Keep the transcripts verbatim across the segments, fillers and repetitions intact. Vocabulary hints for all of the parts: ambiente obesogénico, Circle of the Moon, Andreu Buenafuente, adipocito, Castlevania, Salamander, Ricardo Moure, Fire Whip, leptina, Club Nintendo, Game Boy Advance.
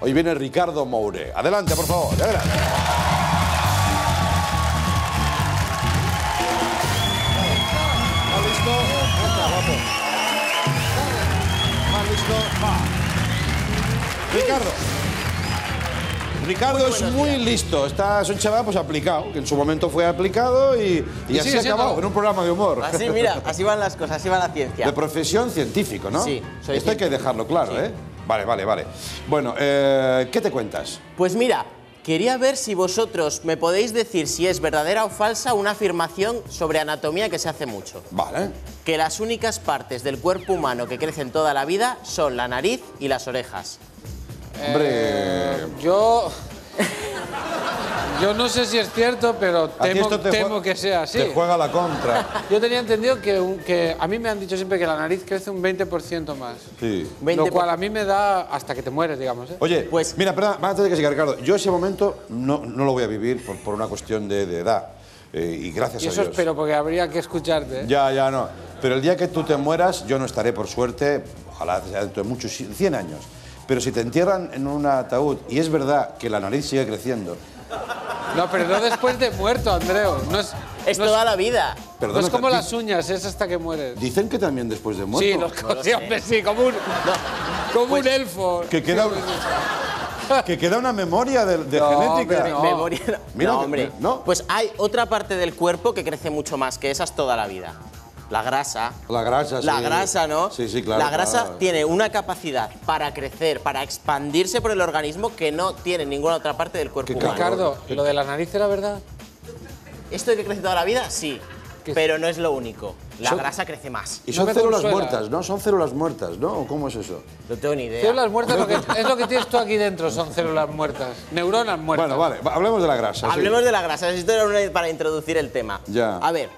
Hoy viene Ricardo Moure. Adelante, por favor. Ya verás. ¿Está listo? Venga, guapo. ¿Está listo? Va. Ricardo. Ricardo muy es muy días. listo, Está, es un chaval pues aplicado, que en su momento fue aplicado y, y, y así ha acabado, no. en un programa de humor. Así, mira, así van las cosas, así va la ciencia. De profesión científico, ¿no? Sí, soy Esto científico. Hay que dejarlo claro, sí. ¿eh? Vale, vale, vale. Bueno, eh, ¿qué te cuentas? Pues mira, quería ver si vosotros me podéis decir si es verdadera o falsa una afirmación sobre anatomía que se hace mucho. Vale. Que las únicas partes del cuerpo humano que crecen toda la vida son la nariz y las orejas. Hombre, eh, yo... Yo no sé si es cierto, pero temo, te temo que sea así. Te juega la contra. Yo tenía entendido que, que... A mí me han dicho siempre que la nariz crece un veinte por ciento más. Sí. veinte por ciento. Lo cual a mí me da hasta que te mueres, digamos, ¿eh? Oye, pues... mira, perdón, antes de que siga, Ricardo. Yo ese momento no, no lo voy a vivir por, por una cuestión de, de edad. Eh, y gracias y a Dios. Eso espero, porque habría que escucharte, ¿eh? Ya, ya, no. Pero el día que tú te mueras, yo no estaré, por suerte, ojalá sea dentro de muchos, cien años. Pero si te entierran en un ataúd, y es verdad que la nariz sigue creciendo... No, pero no después de muerto, Andreu. No es, es no toda es, la vida. Perdona, no es como las uñas, es hasta que mueres. Dicen que también después de muerto. Sí, los no sí, como un, no. como pues, un elfo. Que queda, que queda una memoria de, de no, genética. Hombre, no. Memoria, no. Mira, no, hombre. ¿No? Pues hay otra parte del cuerpo que crece mucho más, que esa es toda la vida. La grasa. La grasa, sí. La grasa, ¿no? Sí, sí, claro. La grasa claro. tiene una capacidad para crecer, para expandirse por el organismo que no tiene ninguna otra parte del cuerpo humano. Ricardo, ¿lo de la nariz era verdad? ¿Esto de que crece toda la vida? Sí. Pero no es lo único. La son... grasa crece más. Y son no células consuela. muertas, ¿no? Son células muertas, ¿no? ¿Cómo es eso? No tengo ni idea. Células muertas lo que, es lo que tienes tú aquí dentro, son células muertas. Neuronas muertas. Bueno, vale, hablemos de la grasa. Hablemos sí. de la grasa. Esto era una para introducir el tema. Ya. A ver.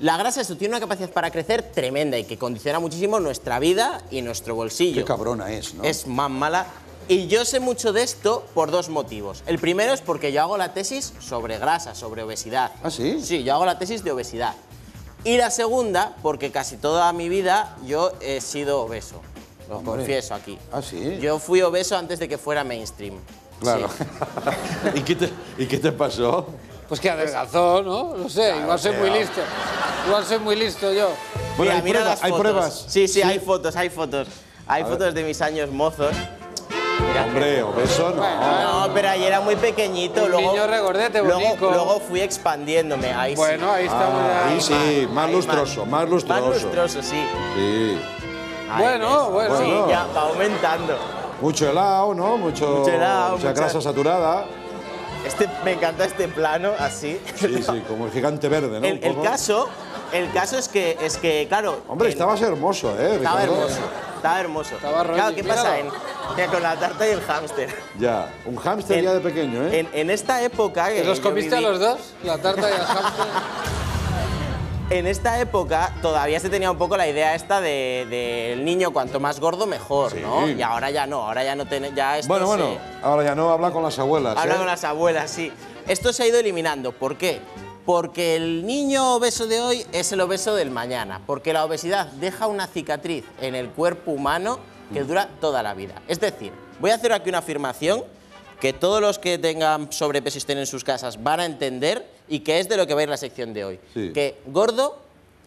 La grasa, esto, tiene una capacidad para crecer tremenda y que condiciona muchísimo nuestra vida y nuestro bolsillo. Qué cabrona es, ¿no? Es más mala. Y yo sé mucho de esto por dos motivos. El primero es porque yo hago la tesis sobre grasa, sobre obesidad. ¿Ah, sí? Sí, yo hago la tesis de obesidad. Y la segunda, porque casi toda mi vida yo he sido obeso. Lo Hombre. confieso aquí. ¿Ah, sí? Yo fui obeso antes de que fuera mainstream. Claro. Sí. ¿Y qué te, ¿y qué te pasó? Pues que adelgazó, ¿no? No sé, claro, igual soy muy listo. Igual soy muy listo yo. Bueno, mira, hay, mira pruebas, las ¿hay pruebas? Sí, sí, sí, hay fotos, hay fotos. Hay A fotos ver. de mis años mozos. Mira, hombre, obeso no. Bueno, no, pero ahí era muy pequeñito. Un luego, niño regordete, luego, luego fui expandiéndome. Ahí bueno, sí. ahí está. Ah, ahí sí, ahí, más ahí, lustroso, más lustroso. Más lustroso, sí. Sí. Ahí bueno, ves. bueno. Sí, bueno. ya va aumentando. Mucho helado, ¿no? Mucho, Mucho helado. Mucha, mucha grasa saturada. Este, me encanta este plano, así. Sí, sí, como el gigante verde, ¿no? El, el caso... El caso es que, es que claro... Hombre, el... estabas hermoso, ¿eh, Ricardo? Estaba hermoso, estaba hermoso. Estaba claro, ¿qué pasa? En, en, con la tarta y el hámster. Ya, un hámster en, ya de pequeño, ¿eh? En, en esta época... ¿Te los comiste viví... a los dos? La tarta y el hámster. En esta época todavía se tenía un poco la idea esta del de, de niño cuanto más gordo mejor, sí. ¿no? Y ahora ya no, ahora ya no ten, ya esto Bueno, se... bueno, ahora ya no, habla con las abuelas. Habla ¿eh? con las abuelas, sí. Esto se ha ido eliminando, ¿por qué? Porque el niño obeso de hoy es el obeso del mañana, porque la obesidad deja una cicatriz en el cuerpo humano que dura toda la vida. Es decir, voy a hacer aquí una afirmación que todos los que tengan sobrepeso y estén en sus casas van a entender y que es de lo que va a ir la sección de hoy. Sí. Que gordo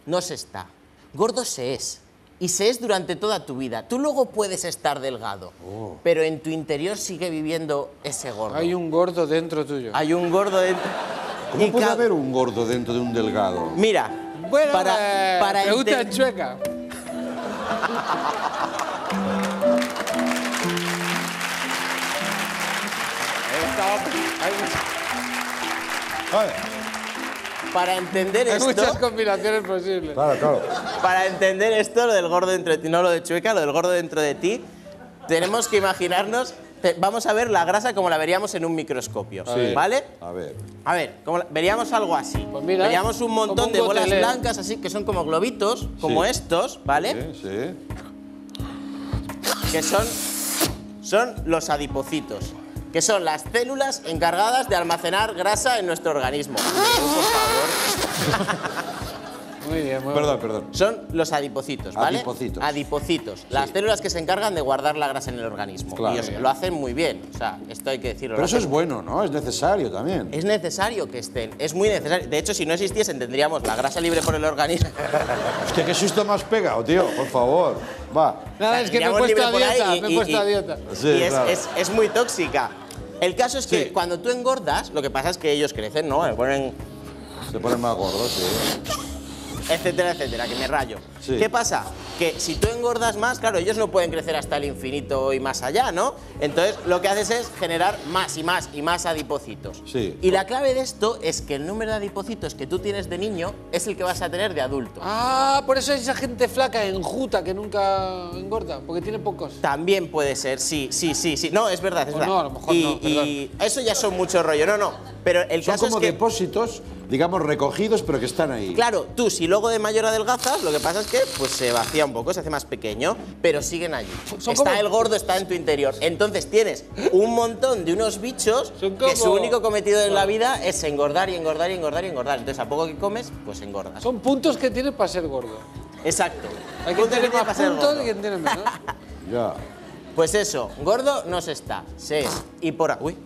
no se está, gordo se es. Y se es durante toda tu vida. Tú luego puedes estar delgado, oh. pero en tu interior sigue viviendo ese gordo. Hay un gordo dentro tuyo. Hay un gordo dentro... ¿Cómo puede haber un gordo dentro de un delgado? Mira, bueno, para... Eh, para pregunta inter... chueca. Para entender esto... Hay muchas combinaciones posibles. Claro, claro. Para entender esto, lo del gordo dentro de ti, no lo de chueca, lo del gordo dentro de ti, tenemos que imaginarnos... Vamos a ver la grasa como la veríamos en un microscopio, sí. ¿vale? A ver. A ver, como la, veríamos algo así. Pues mira, veríamos un montón un de bolas gotelé. blancas, así que son como globitos, como sí. estos, ¿vale? Sí, sí. Que son, son los adipocitos, que son las células encargadas de almacenar grasa en nuestro organismo. Por favor. Muy bien, muy perdón, bien. Perdón. Son los adipocitos, ¿vale? Adipocitos. Adipocitos. Sí. Las células que se encargan de guardar la grasa en el organismo. Claro, y lo hacen muy bien. O sea, esto hay que decirlo. Pero eso es bueno, ¿no? Es necesario también. Es necesario que estén. Es muy necesario. De hecho, si no existiesen, tendríamos la grasa libre por el organismo. Hostia, qué susto más pegado, tío. Por favor. Va. Nada, es que me he puesto a dieta. Y, me he puesto a dieta. Sí, y es, claro. es, es muy tóxica. El caso es que sí. cuando tú engordas, lo que pasa es que ellos crecen, ¿no? Se ponen, se ponen más gordos, sí. Etcétera, etcétera, que me rayo. Sí. ¿Qué pasa? Que si tú engordas más, claro, ellos no pueden crecer hasta el infinito y más allá, ¿no? Entonces, lo que haces es generar más y más y más adipocitos. Sí. Y la clave de esto es que el número de adipocitos que tú tienes de niño es el que vas a tener de adulto. Ah, por eso esa gente flaca, enjuta, que nunca engorda, porque tiene pocos. También puede ser, sí, sí, sí, sí. No, es verdad, es verdad. No, a lo mejor y, no, perdón. Y eso ya son mucho rollo, no, no. Pero el son caso como es que depósitos, digamos, recogidos, pero que están ahí. Claro, tú, si luego de mayor adelgazas, lo que pasa es que pues se vacía un poco, se hace más pequeño, pero siguen allí. Está como... el gordo, está en tu interior. Entonces tienes un montón de unos bichos como... que su único cometido en la vida es engordar y engordar y engordar y engordar. Entonces, a poco que comes, pues engordas. Son puntos que tienes para ser gordo. Exacto. Hay quien tiene más puntos, puntos y quien tiene menos. Ya. Pues eso, gordo no se está, se es. Y por... A... Uy,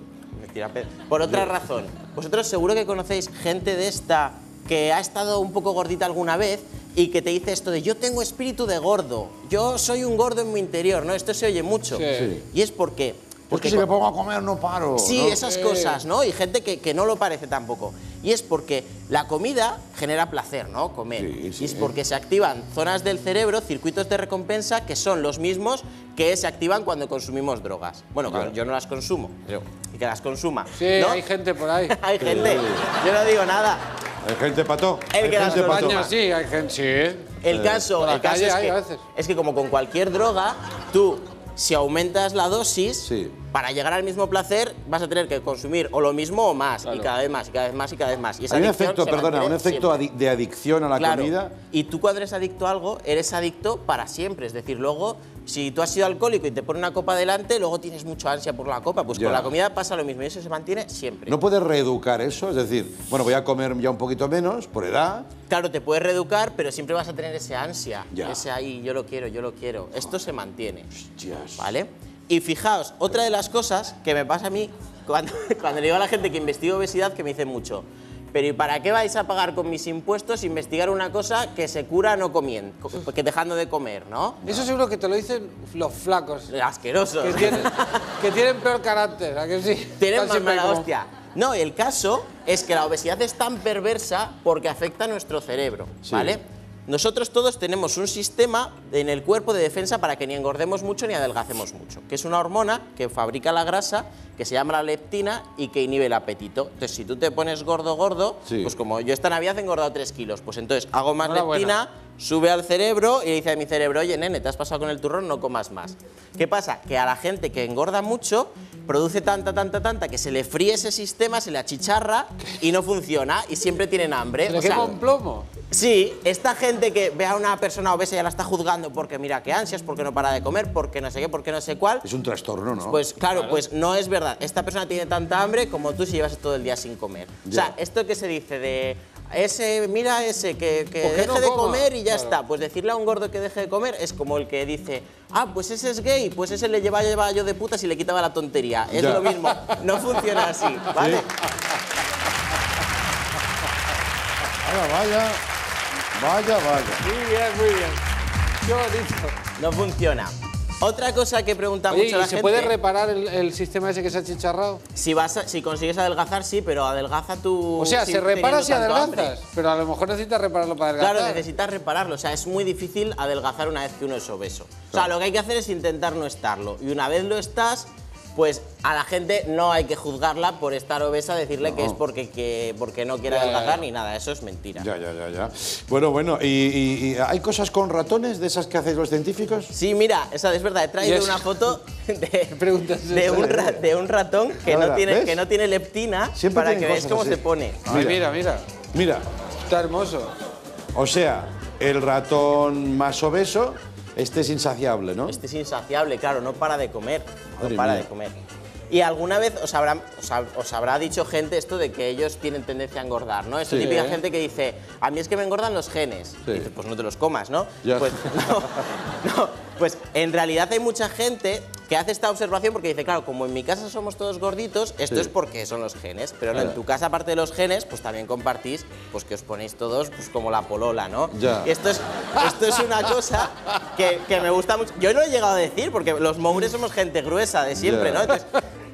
me tira pedo. Por otra yeah. razón, vosotros seguro que conocéis gente de esta que ha estado un poco gordita alguna vez y que te dice esto de yo tengo espíritu de gordo, yo soy un gordo en mi interior, ¿no? Esto se oye mucho. Sí. Sí. Y es porque... Porque, porque si me pongo a comer no paro. Sí, ¿no? Esas eh. cosas, ¿no? Y gente que, que no lo parece tampoco. Y es porque la comida genera placer, ¿no? Comer. Sí, sí, y es porque eh. se activan zonas del cerebro, circuitos de recompensa, que son los mismos que se activan cuando consumimos drogas. Bueno, claro. Yo no las consumo, pero y que las consuma. Sí, ¿no? Hay gente por ahí. Hay sí. gente. Yo no digo nada. Hay gente pató. El que las consuma. Sí, hay gente, sí. ¿eh? El eh. caso, el caso es, hay, que, a veces. es que como con cualquier droga, tú... Si aumentas la dosis, sí. para llegar al mismo placer vas a tener que consumir o lo mismo o más, claro. y cada vez más, y cada vez más, y cada vez más. Y esa Hay un efecto, perdona, un efecto siempre. de adicción a la claro. comida. Y tú cuando eres adicto a algo, eres adicto para siempre. Es decir, luego, si tú has sido alcohólico y te pone una copa delante, luego tienes mucha ansia por la copa. Pues ya. con la comida pasa lo mismo y eso se mantiene siempre. ¿No puedes reeducar eso? Es decir, bueno, voy a comer ya un poquito menos, por edad... Claro, te puedes reeducar, pero siempre vas a tener esa ansia, ya. ese ahí, yo lo quiero, yo lo quiero. Esto se mantiene, Hostias. ¿vale? Y fijaos, otra de las cosas que me pasa a mí cuando, cuando le digo a la gente que investigo obesidad, que me dicen mucho, pero ¿y para qué vais a pagar con mis impuestos investigar una cosa que se cura no comiendo, que dejando de comer, ¿no? Eso seguro que te lo dicen los flacos. Asquerosos. Que tienen, que tienen peor carácter, ¿a que sí? Tienen más mala hostia. No, el caso es que la obesidad es tan perversa porque afecta a nuestro cerebro, sí. ¿vale? Nosotros todos tenemos un sistema en el cuerpo de defensa para que ni engordemos mucho ni adelgacemos mucho, que es una hormona que fabrica la grasa, que se llama la leptina y que inhibe el apetito. Entonces, si tú te pones gordo, gordo, sí. pues como yo esta Navidad he engordado tres kilos, pues entonces hago más Hola, leptina, buena. sube al cerebro y le dice a mi cerebro, oye, nene, te has pasado con el turrón, no comas más. ¿Qué pasa? Que a la gente que engorda mucho, produce tanta, tanta, tanta, que se le fríe ese sistema, se le achicharra y no funciona y siempre tienen hambre. ¿Pero o sea, qué con plomo? Sí, esta gente que ve a una persona obesa ya la está juzgando porque mira qué ansias, porque no para de comer, porque no sé qué, porque no sé cuál. Es un trastorno, ¿no? Pues claro, claro. pues no es verdad. Esta persona tiene tanta hambre como tú si llevas todo el día sin comer. Ya. O sea, esto que se dice de... Ese, mira ese, que, que deje no de coma? comer y ya claro. está. Pues decirle a un gordo que deje de comer es como el que dice, ah, pues ese es gay, pues ese le llevaba, llevaba yo de putas y le quitaba la tontería. Es ya. lo mismo, no funciona así, ¿vale? ¿Sí? Ahora vaya, vaya, vaya. Muy bien, muy bien. Qué bonito. No funciona. Otra cosa que pregunta Oye, mucho la ¿se gente... ¿se puede reparar el, el sistema ese que se ha chicharrado? Si, vas a, si consigues adelgazar, sí, pero adelgaza tu... O sea, se repara si adelgazas, hambre. pero a lo mejor necesitas repararlo para adelgazar. Claro, necesitas repararlo, o sea, es muy difícil adelgazar una vez que uno es obeso. Claro. O sea, lo que hay que hacer es intentar no estarlo, y una vez lo estás, pues a la gente no hay que juzgarla por estar obesa, decirle no. que es porque, que, porque no quiere ya, adelgazar ya, ya. ni nada, eso es mentira. Ya, ya, ya, ya. Bueno, bueno, ¿y, y, y hay cosas con ratones de esas que hacéis los científicos? Sí, mira, esa es verdad, he traído yes. una foto de, de, un ra, de un ratón que, Ahora, no, tiene, que no tiene leptina Siempre para que veáis cómo así. se pone. Ay, mira, mira, mira. Está hermoso. O sea, el ratón más obeso... Este es insaciable, ¿no? Este es insaciable, claro, no para de comer. Madre no para mía. de comer. Y alguna vez os habrá, os, ha, os habrá dicho gente esto de que ellos tienen tendencia a engordar, ¿no? Es sí, típica ¿eh? gente que dice, a mí es que me engordan los genes. Sí. Y dice, pues no te los comas, ¿no? Yes. Pues no, no, pues en realidad hay mucha gente que hace esta observación porque dice, claro, como en mi casa somos todos gorditos, esto sí. es porque son los genes. Pero no, en tu casa, aparte de los genes, pues también compartís, pues que os ponéis todos pues, como la polola, ¿no? Ya. Y esto es, esto es una cosa que, que me gusta mucho. Yo no lo he llegado a decir porque los Moures somos gente gruesa de siempre, ya. ¿no? Entonces,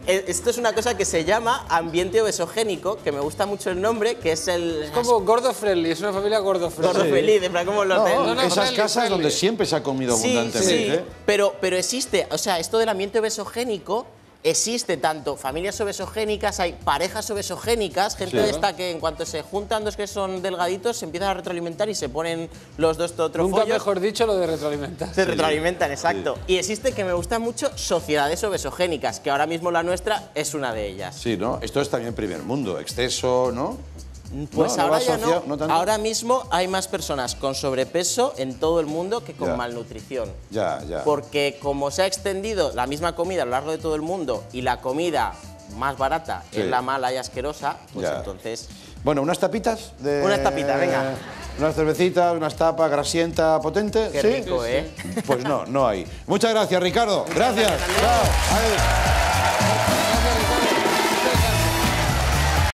esto es una cosa que se llama ambiente obesogénico, que me gusta mucho el nombre, que es el... Es como gordo friendly, es una familia gordo friendly. Gordo friendly, sí. como los no, de... No, no, esas friendly, casas friendly. donde siempre se ha comido abundantemente. Sí, sí. ¿eh? Pero, pero existe, o sea, esto del ambiente obesogénico existe tanto familias obesogénicas, hay parejas obesogénicas, gente sí, de esta que en cuanto se juntan dos que son delgaditos se empiezan a retroalimentar y se ponen los dos otro Nunca follos. mejor dicho lo de retroalimentar. Se retroalimentan, sí. exacto. Sí. Y existe, que me gustan mucho, sociedades obesogénicas, que ahora mismo la nuestra es una de ellas. Sí, ¿no? Esto es también primer mundo, exceso, ¿no? Pues no, ahora no ya asociado, no, no ahora mismo hay más personas con sobrepeso en todo el mundo que con ya. malnutrición. Ya, ya. Porque como se ha extendido la misma comida a lo largo de todo el mundo y la comida más barata sí. es la mala y asquerosa, pues ya. entonces... Bueno, unas tapitas de... Unas tapitas, venga. Unas cervecitas, unas tapas, grasienta, potente. Qué ¿sí? rico, sí, ¿eh? Sí. Pues no, no hay. Muchas gracias, Ricardo. Muchas gracias. gracias. Chao.